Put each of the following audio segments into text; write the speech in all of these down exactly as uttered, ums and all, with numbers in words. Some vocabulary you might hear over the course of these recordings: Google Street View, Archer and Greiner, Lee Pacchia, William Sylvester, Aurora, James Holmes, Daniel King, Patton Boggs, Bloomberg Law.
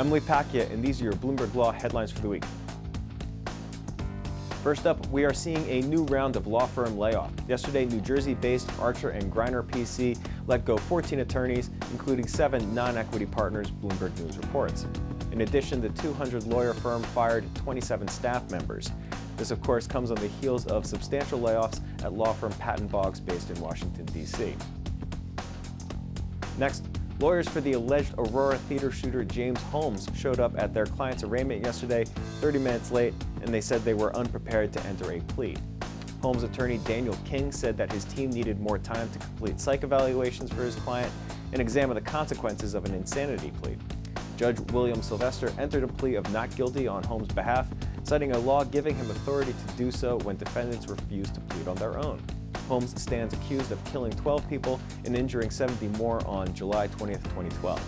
I'm Lee Pacchia, and these are your Bloomberg Law headlines for the week. First up, we are seeing a new round of law firm layoff. Yesterday, New Jersey-based Archer and Greiner P C let go fourteen attorneys, including seven non-equity partners, Bloomberg News reports. In addition, the two hundred lawyer firm fired twenty-seven staff members. This, of course, comes on the heels of substantial layoffs at law firm Patton Boggs based in Washington, D C Next, lawyers for the alleged Aurora theater shooter James Holmes showed up at their client's arraignment yesterday, thirty minutes late, and they said they were unprepared to enter a plea. Holmes attorney Daniel King said that his team needed more time to complete psych evaluations for his client and examine the consequences of an insanity plea. Judge William Sylvester entered a plea of not guilty on Holmes' behalf, citing a law giving him authority to do so when defendants refuse to plead on their own. Holmes stands accused of killing twelve people and injuring seventy more on July twentieth, twenty twelve.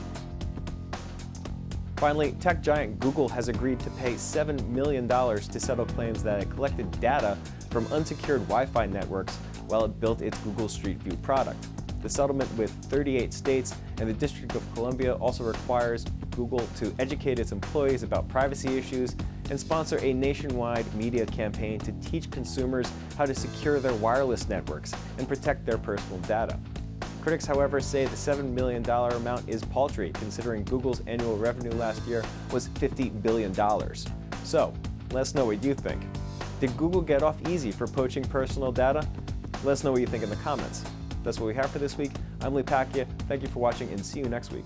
Finally, tech giant Google has agreed to pay seven million dollars to settle claims that it collected data from unsecured Wi-Fi networks while it built its Google Street View product. The settlement with thirty-eight states and the District of Columbia also requires Google to educate its employees about privacy issues and sponsor a nationwide media campaign to teach consumers how to secure their wireless networks and protect their personal data. Critics, however, say the seven million dollars amount is paltry, considering Google's annual revenue last year was fifty billion dollars. So, let us know what you think. Did Google get off easy for poaching personal data? Let us know what you think in the comments. That's what we have for this week. I'm Lee Pacchia. Thank you for watching, and see you next week.